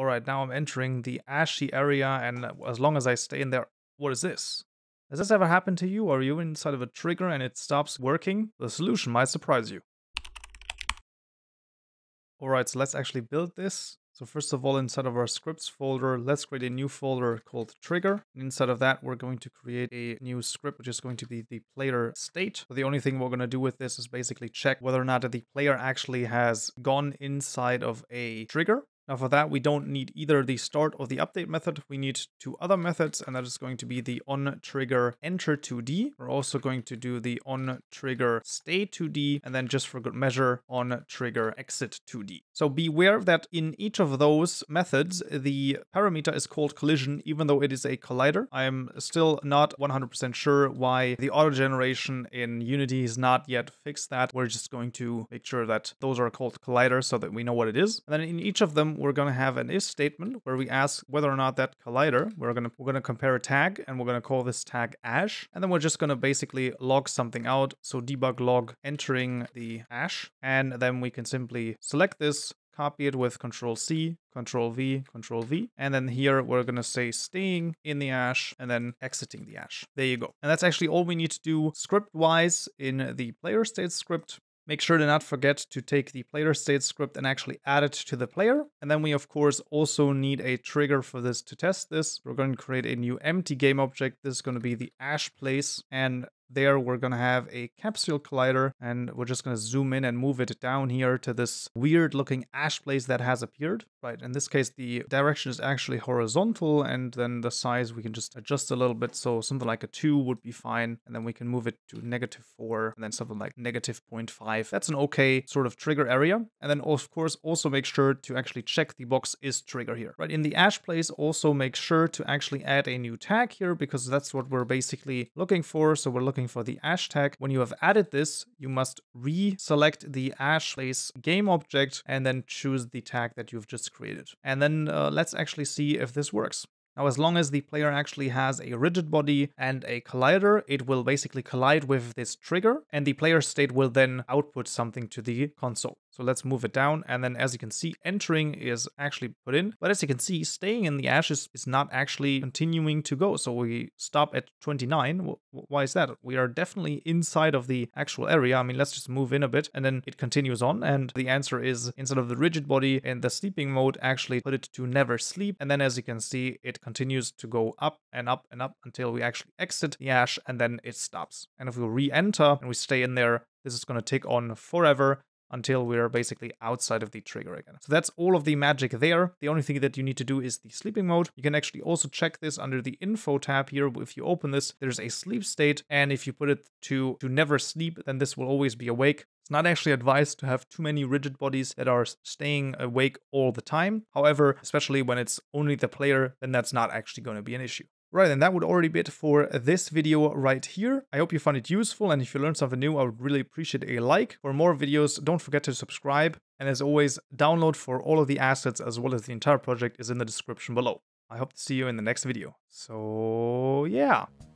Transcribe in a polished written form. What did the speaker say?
All right, now I'm entering the ashy area, and as long as I stay in there, what is this? Has this ever happened to you? Are you inside of a trigger and it stops working? The solution might surprise you. All right, so let's actually build this. So first of all, inside of our scripts folder, let's create a new folder called Trigger. And inside of that, we're going to create a new script, which is going to be the player state. So the only thing we're going to do with this is basically check whether or not the player actually has gone inside of a trigger. Now for that, we don't need either the start or the update method. We need two other methods, and that is going to be the onTriggerEnter2D. We're also going to do the onTriggerStay2D, and then just for good measure, onTriggerExit2D. So beware that in each of those methods, the parameter is called collision, even though it is a collider. I'm still not 100% sure why the auto generation in Unity has not yet fixed that. We're just going to make sure that those are called colliders so that we know what it is. And then in each of them, we're going to have an if statement where we ask whether or not that collider, we're going to compare a tag, and we're going to call this tag ash, and then we're just going to basically log something out. So debug log entering the ash, and then we can simply select this, copy it with Control C, Control V, and then here we're going to say staying in the ash and then exiting the ash. There you go. And that's actually all we need to do script wise in the player state script. Make sure to not forget to take the player state script and actually add it to the player. And then we, of course, also need a trigger for this to test this. We're going to create a new empty game object. This is going to be the ash place. And there we're going to have a capsule collider. And we're just going to zoom in and move it down here to this weird looking ash place that has appeared. Right. In this case, the direction is actually horizontal. And then the size we can just adjust a little bit. So something like a 2 would be fine. And then we can move it to -4. And then something like -0.5. That's an okay sort of trigger area. And then of course also make sure to actually check the box is trigger here, right? In the ash place, also make sure to actually add a new tag here, because that's what we're basically looking for. So we're looking for the ash tag. When you have added this, you must reselect the ash place game object and then choose the tag that you've just created. And then let's actually see if this works. Now, as long as the player actually has a rigid body and a collider, it will basically collide with this trigger, and the player state will then output something to the console. So let's move it down, and then as you can see, entering is actually put in, but as you can see, staying in the ashes is not actually continuing to go. So we stop at 29. Why is that? We are definitely inside of the actual area. I mean, let's just move in a bit, and then it continues on, and the answer is instead of the rigid body in the sleeping mode, actually put it to never sleep, and then as you can see, it continues to go up and up and up until we actually exit the ash, and then it stops. And if we re-enter and we stay in there, this is going to take on forever until we're basically outside of the trigger again. So that's all of the magic there. The only thing that you need to do is the sleeping mode. You can actually also check this under the info tab here. If you open this, there's a sleep state. And if you put it to never sleep, then this will always be awake. It's not actually advised to have too many rigid bodies that are staying awake all the time. However, especially when it's only the player, then that's not actually going to be an issue. Right, and that would already be it for this video right here. I hope you found it useful, and if you learned something new, I would really appreciate a like. For more videos, don't forget to subscribe, and as always, download for all of the assets as well as the entire project is in the description below. I hope to see you in the next video. So yeah.